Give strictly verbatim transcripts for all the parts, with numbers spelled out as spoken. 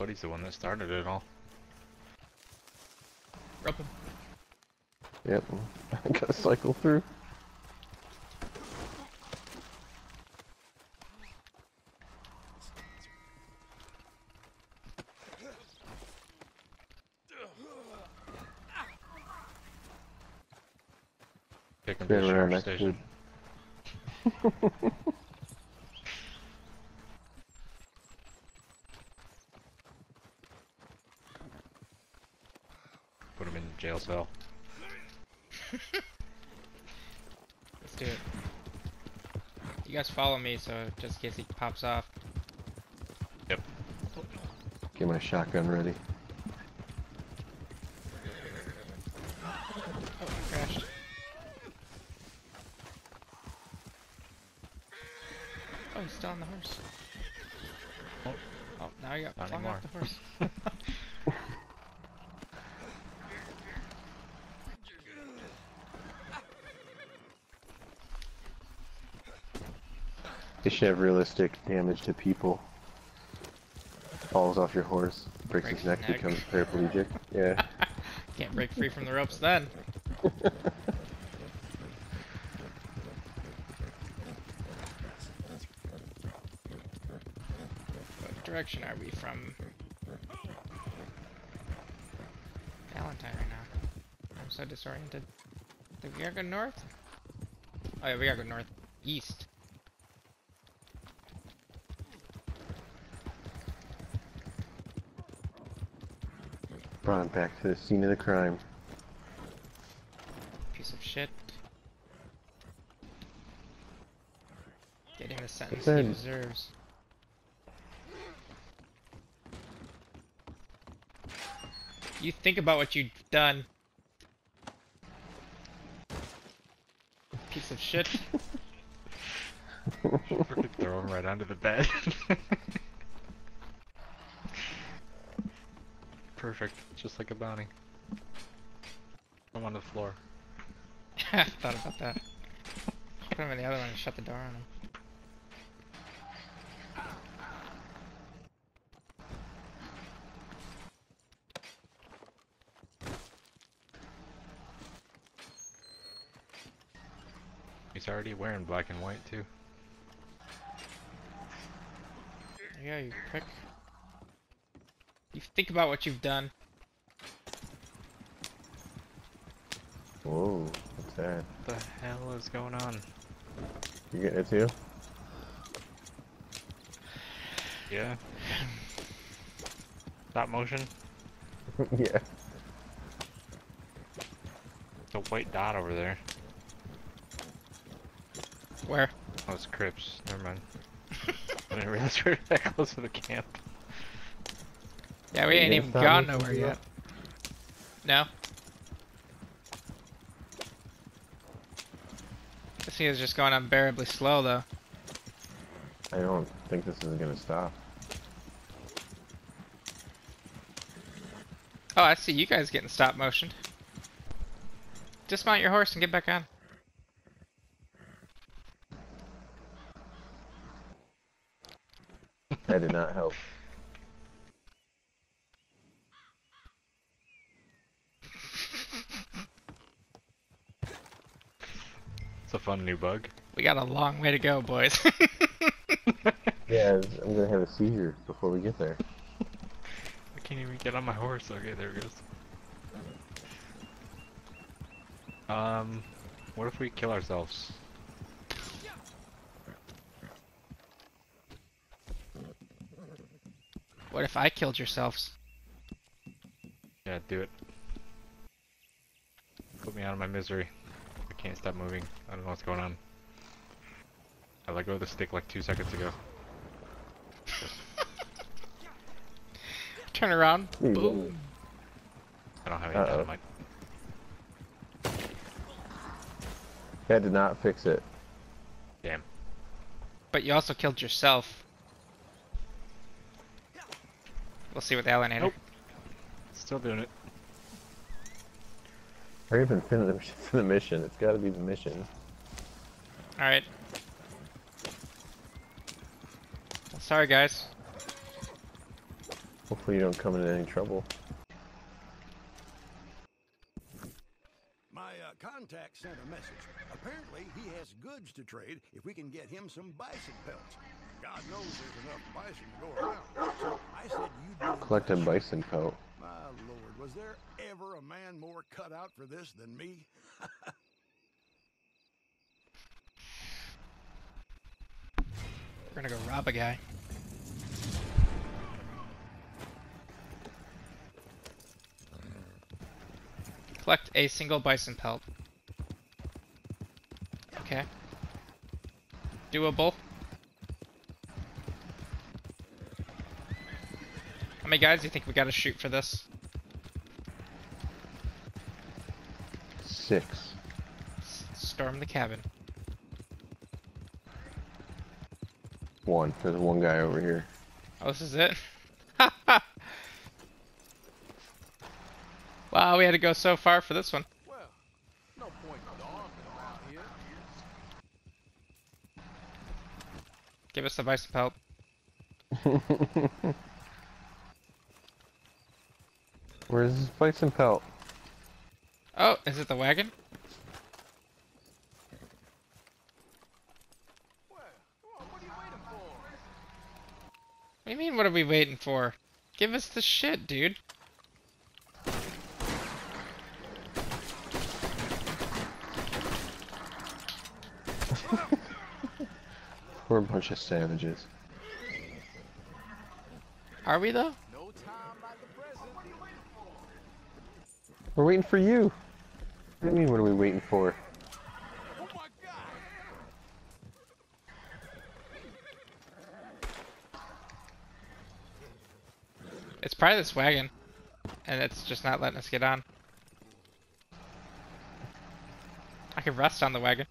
Cody's the one that started it all. Drop him. Yep, I gotta cycle through. Taking the sheriff's station. Put him in the jail cell. Let's do it. You guys follow me, so just in case he pops off. Yep. Get my shotgun ready. Oh, I crashed. Oh, he's still on the horse. Oh, oh now I got flung off the horse. You should have realistic damage to people. Falls off your horse, breaks break his neck, neck, becomes paraplegic. Yeah. Can't break free from the ropes then. What direction are we from? Valentine right now. I'm so disoriented. Did we gotta go north? Oh yeah, we gotta go north. East. Brought him back to the scene of the crime. Piece of shit. Get him the sentence he deserves. You think about what you've done. Piece of shit. Freaking throw him right onto the bed. Perfect, just like a bounty. I'm on the floor. I thought about that. Put him in the other one and shut the door on him. He's already wearing black and white too. Yeah, you prick. You think about what you've done. Whoa, what's that? What the hell is going on? You getting it too? Yeah. Stop motion? Yeah. It's a white dot over there. Where? Oh, it's Crips. Never mind. I didn't realize we were that close to the camp. Yeah, we ain't even gone nowhere yet. No? This thing is just going unbearably slow, though. I don't think this is gonna stop. Oh, I see you guys getting stop motioned. Dismount your horse and get back on. That did not help. It's a fun new bug. We got a long way to go, boys. Yeah, I'm gonna have a seizure before we get there. I can't even get on my horse. Okay, there it goes. Um, what if we kill ourselves? What if I killed yourselves? Yeah, do it. Put me out of my misery. Can't stop moving. I don't know what's going on. I let go of the stick like two seconds ago. Turn around. Mm. Boom. I don't have any dynamite. Uh-oh. That did not fix it. Damn. But you also killed yourself. We'll see with Alan and nope. Still doing it. I haven't finished the mission. It's got to be the mission. All right. Sorry, guys. Hopefully you don't come into any trouble. My uh, contact sent a message. Apparently he has goods to trade if we can get him some bison pelts. God knows there's enough bison to go around. So I said you'd collect a bison pelt. My lord, was there ever a man more cut out for this than me? We're gonna go rob a guy. Collect a single bison pelt. Okay. Doable. How many guys do you think we gotta shoot for this? Six. S- storm the cabin. One. There's one guy over here. Oh, this is it? Wow, we had to go so far for this one. Well, no point around here. Give us the bison pelt. Where's this bison pelt? Oh, is it the wagon? What do you mean, what are we waiting for? Give us the shit, dude. We're a bunch of savages. Are we, though? No time like the present. What are you waiting for? We're waiting for you. What do you mean, what are we waiting for? It's probably this wagon, and it's just not letting us get on. I could rest on the wagon.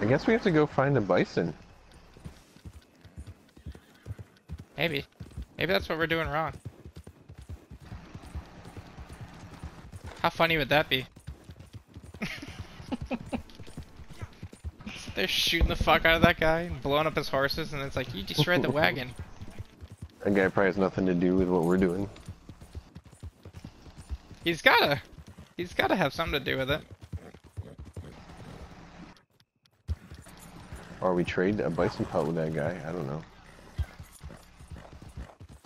I guess we have to go find a bison. Maybe. Maybe that's what we're doing wrong. How funny would that be? They're shooting the fuck out of that guy and blowing up his horses, and it's like, you destroyed the wagon. That guy probably has nothing to do with what we're doing. He's gotta. He's gotta have something to do with it. Or we trade a bison pelt with that guy, I don't know.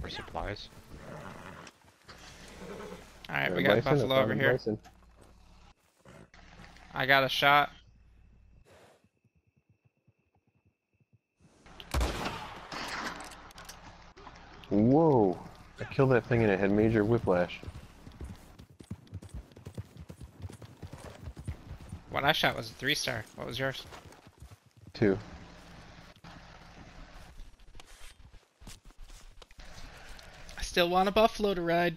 For supplies. Alright, we got a buffalo over here. Bison. I got a shot. Whoa! I killed that thing and it had major whiplash. What I shot was a three star. What was yours? Two. I still want a buffalo to ride.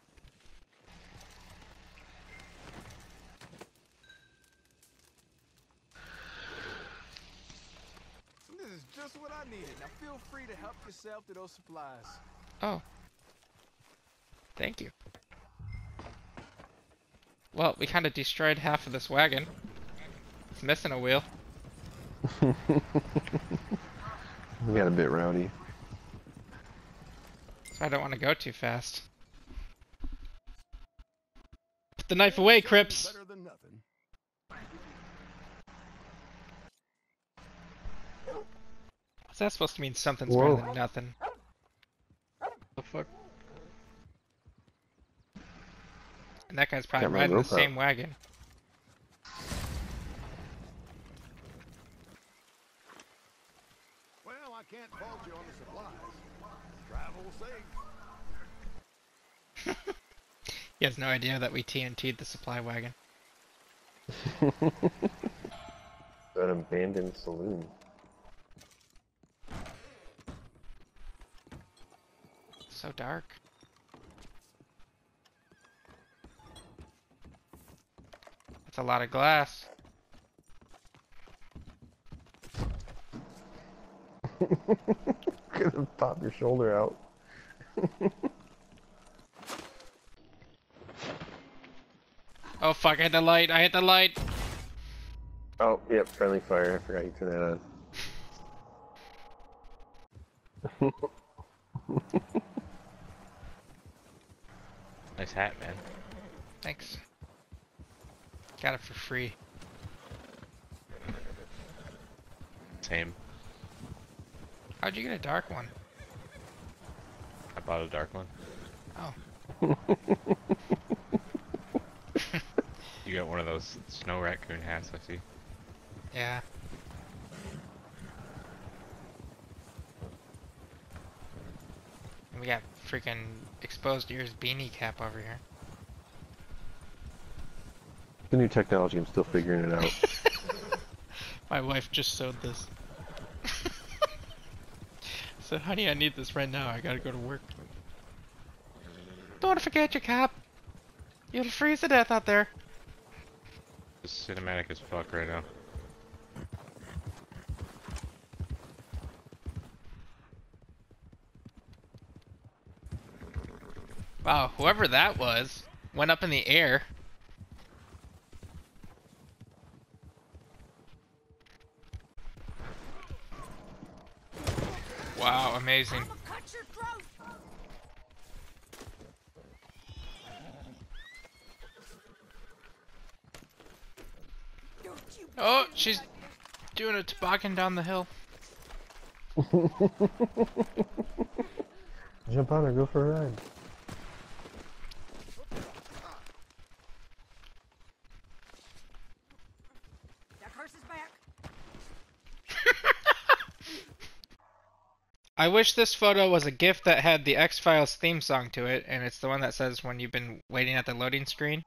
To those supplies. Oh. Thank you. Well, we kind of destroyed half of this wagon. It's missing a wheel. We got a bit rowdy. So I don't want to go too fast. Put the knife away, Crips! Better than nothing. That's supposed to mean something's Whoa. better than nothing. What the fuck? And that guy's probably riding the same wagon. Well, I can't fault you on the supplies. Travel safe. He has no idea that we T N T'd the supply wagon. An abandoned saloon. So dark. That's a lot of glass. Could have popped your shoulder out. Oh fuck, I hit the light, I hit the light! Oh, yep, friendly fire, I forgot you turned that on. Nice hat, man. Thanks. Got it for free. Same. How'd you get a dark one? I bought a dark one. Oh. You got one of those snow raccoon hats, I see. Yeah. And we got freaking exposed ears beanie cap over here. The new technology, I'm still figuring it out. My wife just sewed this. So, honey, I need this right now. I gotta go to work. Don't forget your cap. You'll freeze to death out there. It's cinematic as fuck right now. Wow, whoever that was went up in the air. Wow, amazing. Oh, she's doing a toboggan down the hill. Jump on her, go for a ride. That horse is back. I wish this photo was a GIF that had the X-Files theme song to it, and it's the one that says when you've been waiting at the loading screen.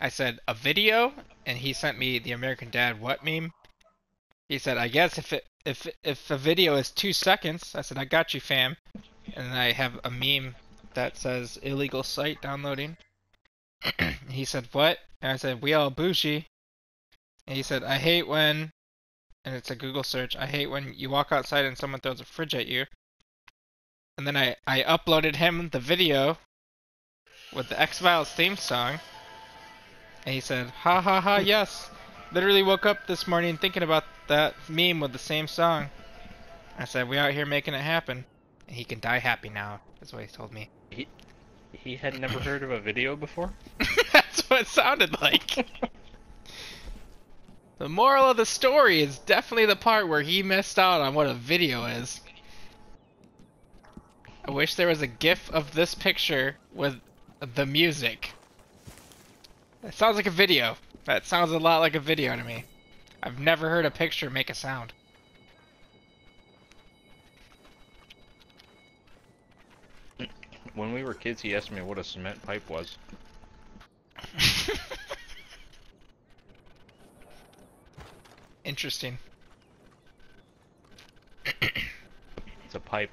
I said, a video? And he sent me the American Dad what meme. He said, I guess if it, if if a video is two seconds, I said, I got you, fam. And then I have a meme that says, illegal site downloading. He said, what? And I said, we all bougie. And he said, I hate when... And it's a Google search. I hate when you walk outside and someone throws a fridge at you. And then I, I uploaded him the video with the X-Files theme song. And he said, ha ha ha, yes. Literally woke up this morning thinking about that meme with the same song. I said, we out here making it happen. And he can die happy now. That's what he told me. He, he had never heard of a video before? That's what it sounded like. The moral of the story is definitely the part where he missed out on what a video is. I wish there was a GIF of this picture with the music. That sounds like a video. That sounds a lot like a video to me. I've never heard a picture make a sound. When we were kids, he asked me what a cement pipe was. Interesting. It's a pipe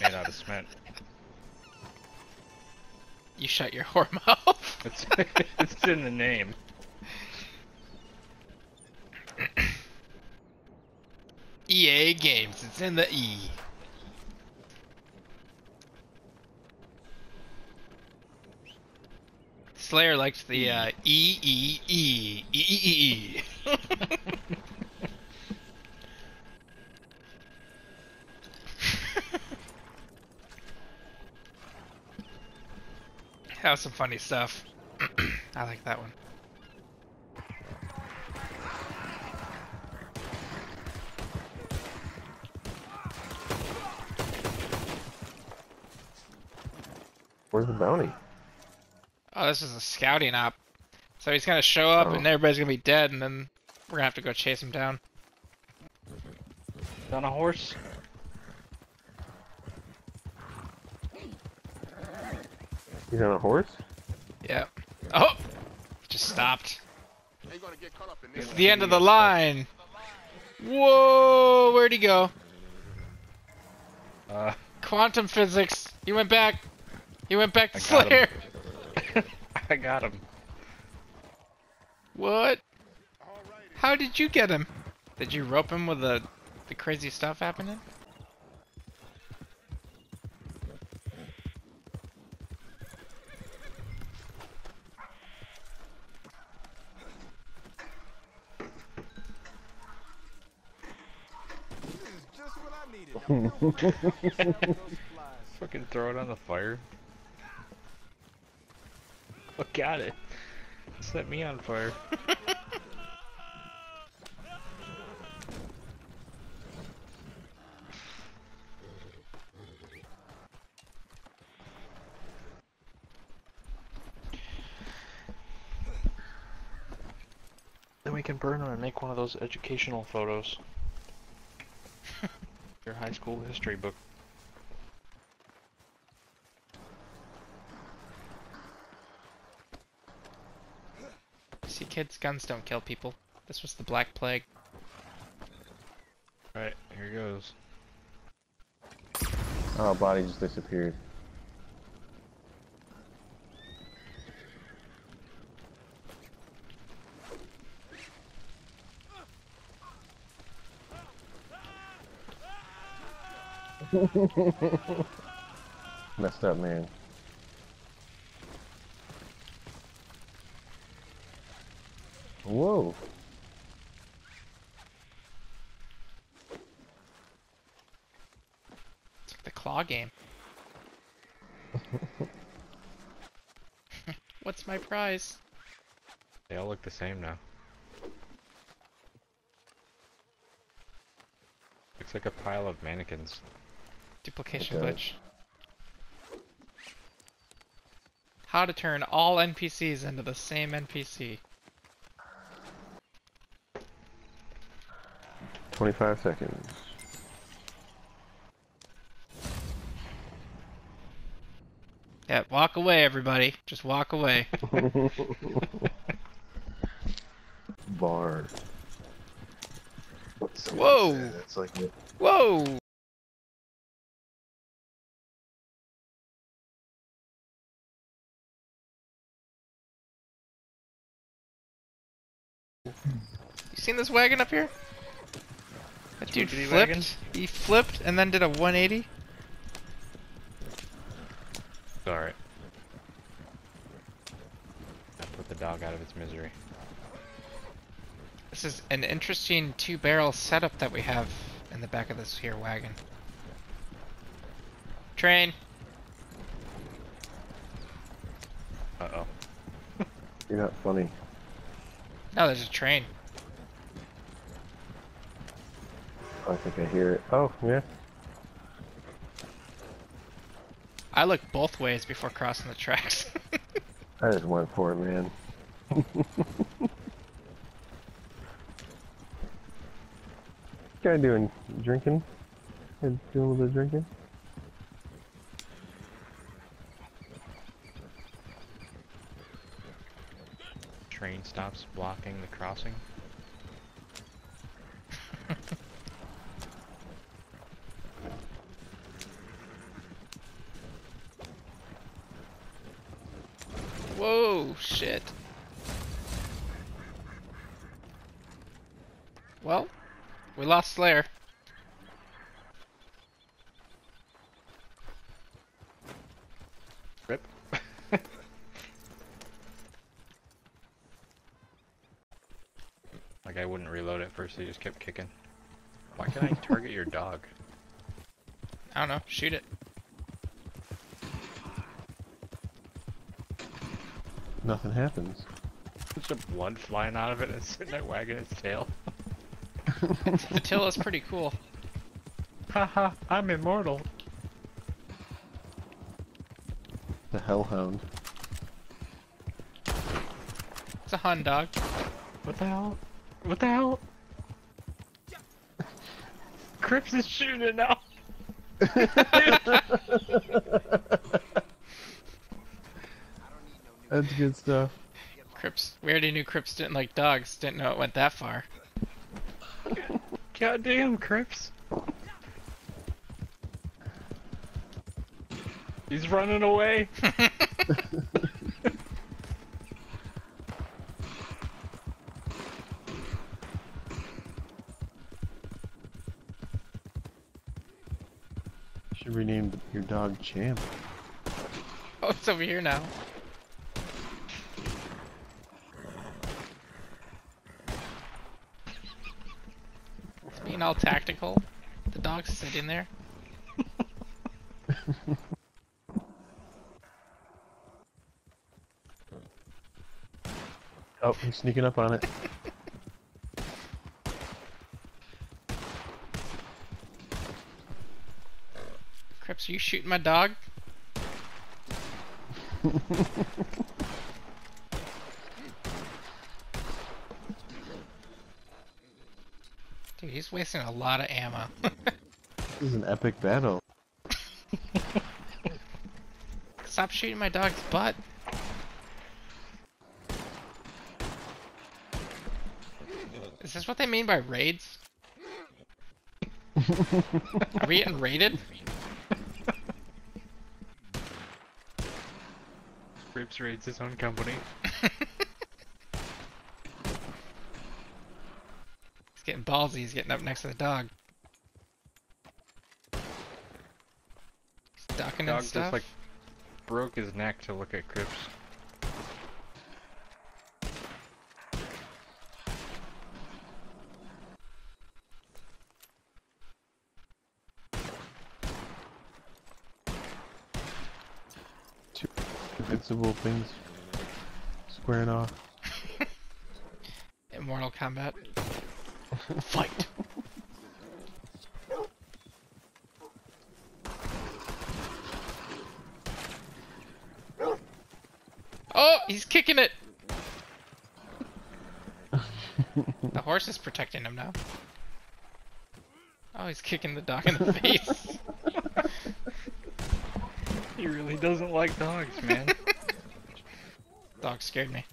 made out of cement. You shut your whore mouth. it's, it's in the name. E A Games. It's in the E. Slayer likes the uh, E E E E E E. That was some funny stuff. I like that one. Where's the bounty? Oh, this is a scouting op. So he's gonna show up oh. and everybody's gonna be dead, and then we're gonna have to go chase him down. On a horse? He's on a horse? Yeah. Oh! Just stopped. It's the end of the line! Whoa! Where'd he go? Uh, Quantum physics! He went back! He went back to Slayer! I got him. What? How did you get him? Did you rope him with the, the crazy stuff happening? Fucking throw it on the fire. Look at it. Set me on fire. Then we can burn them and make one of those educational photos. Your high school history book. See, kids, guns don't kill people. This was the Black Plague. Alright, here goes. Oh, body just disappeared. Messed up, man. Whoa. It's like the claw game. What's my prize? They all look the same now. Looks like a pile of mannequins. Duplication glitch. How to turn all N P Cs into the same N P C. twenty-five seconds. Yeah, walk away, everybody. Just walk away. Bar. Whoa! That's like it. Whoa! You seen this wagon up here? That dude flipped. Wagon? He flipped and then did a one eighty. Alright. I put the dog out of its misery. This is an interesting two barrel setup that we have in the back of this here wagon. Train! Uh oh. You're not funny. No, there's a train. I think I hear it. Oh, yeah. I looked both ways before crossing the tracks. I just went for it, man. What guy doing? Drinking? Doing a little bit of drinking? Train stops blocking the crossing. Whoa, shit. Well, we lost Slayer. Rip. Like I wouldn't reload at first, they just kept kicking. Why can't I target your dog? I don't know, shoot it. Nothing happens. There's some blood flying out of it and it's sitting there wagging its tail. The tail is pretty cool. Haha, I'm immortal. The hellhound. It's a hound dog. What the hell? What the hell? Crips is shooting now. That's good stuff. Crips. We already knew Crips didn't like dogs. Didn't know it went that far. Goddamn Crips. He's running away. Should rename your dog Champ. Oh, it's over here now. All tactical. The dogs? Is it in there? Oh, he's sneaking up on it. Crips, are you shooting my dog? Dude, he's wasting a lot of ammo. This is an epic battle. Stop shooting my dog's butt. Is this what they mean by raids? Are we getting raided? Rips raids his own company. He's getting ballsy, he's getting up next to the dog. He's ducking and stuff. Just, like, broke his neck to look at Crips. Invincible things squaring off. In Mortal Kombat. Fight! Oh! He's kicking it! The horse is protecting him now. Oh, he's kicking the dog in the face. He really doesn't like dogs, man. Dog scared me.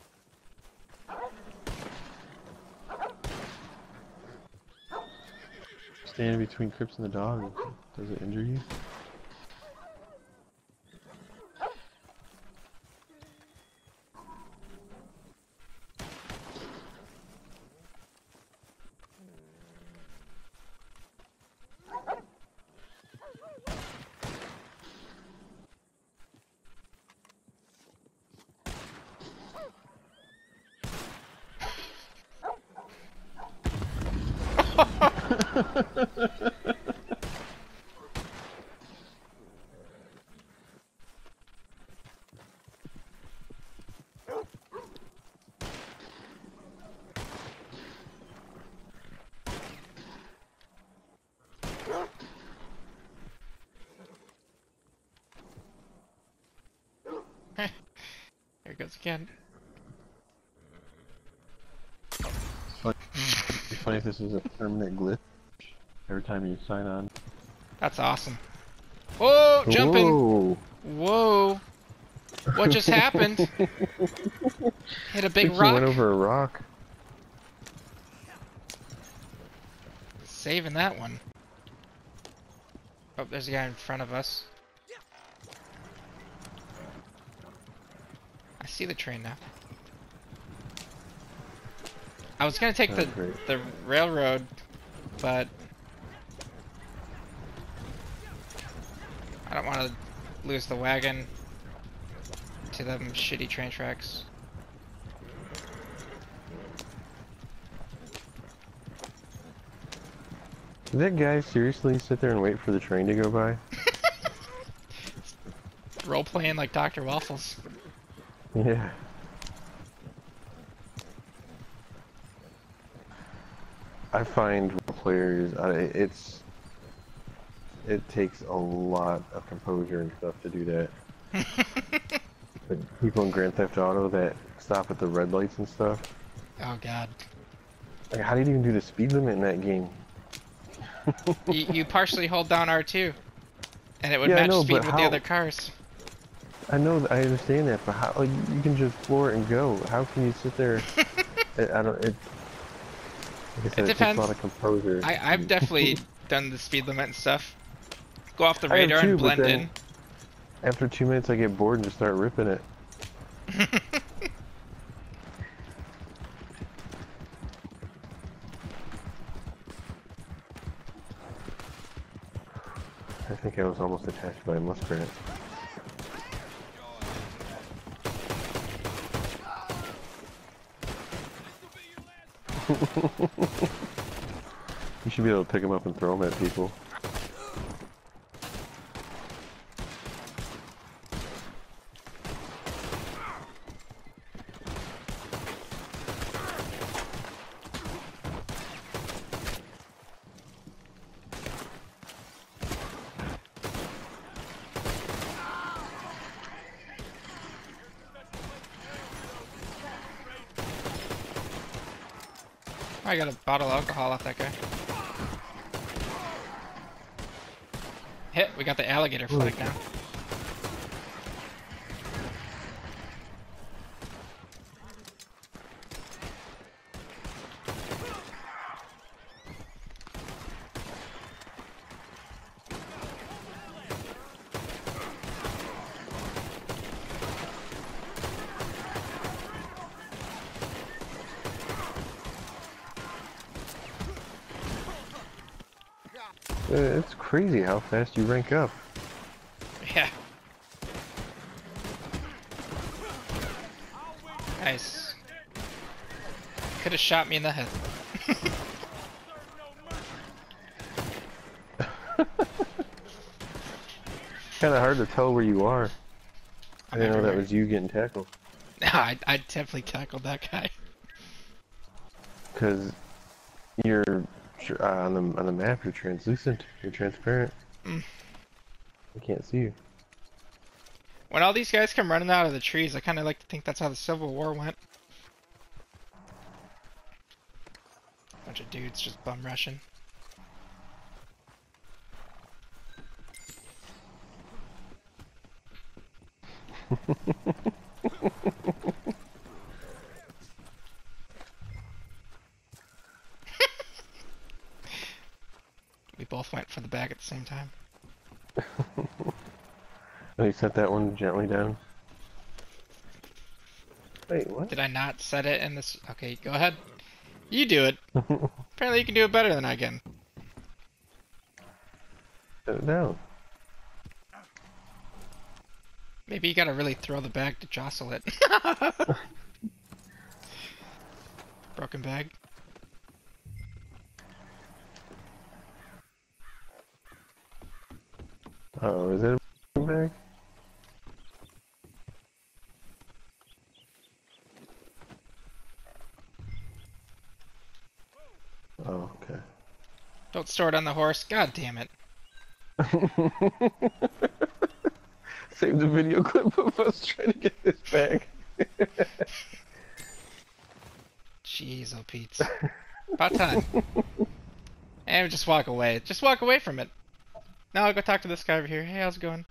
Standing between Crips and the dog, does it injure you? There it goes again. It's funny. It's funny if this is a permanent glitch. Every time you sign on. That's awesome. Whoa! Jumping! Whoa! Whoa. What just happened? Hit a big rock. Went over a rock. Saving that one. Oh, there's a guy in front of us. I see the train now. I was gonna take oh, the great. the railroad, but I don't want to lose the wagon to them shitty train tracks. Did that guy seriously sit there and wait for the train to go by? Role playing like Doctor Waffles. Yeah. I find players, I, it's. It takes a lot of composure and stuff to do that. But people in Grand Theft Auto that stop at the red lights and stuff. Oh god. Like, how do you even do the speed limit in that game? you, you partially hold down R two, and it would yeah, match know, speed with how... the other cars. I know, I understand that, but how? Like, you can just floor it and go. How can you sit there? I, I don't. It, like I said, it, it depends. Takes a lot of composure. I, I've definitely done the speed limit and stuff. Go off the radar too, and blend in. After two minutes I get bored and just start ripping it. I think I was almost attacked by a muskrat. You should be able to pick them up and throw them at people. I got a bottle of alcohol off that guy. Hit, we got the alligator flag down. It's crazy how fast you rank up. Yeah. Nice. Could have shot me in the head. Kind of hard to tell where you are. I didn't know that was you getting tackled. Nah, I, I definitely tackled that guy. Because you're... Uh, on the on the map, you're translucent. You're transparent. Mm. I can't see you. When all these guys come running out of the trees, I kind of like to think that's how the Civil War went. Bunch of dudes just bum rushing. Both went for the bag at the same time. Oh, you set that one gently down. Wait, what? Did I not set it in this? Okay, go ahead. You do it. Apparently you can do it better than I can. Set it down. Maybe you gotta really throw the bag to jostle it. Broken bag. Uh oh, is it a bag? Oh, okay. Don't store it on the horse. God damn it. Save the video clip of us trying to get this bag. Jeez, oh Pete. About time. And just walk away. Just walk away from it. Now I'll go talk to this guy over here. Hey, how's it going?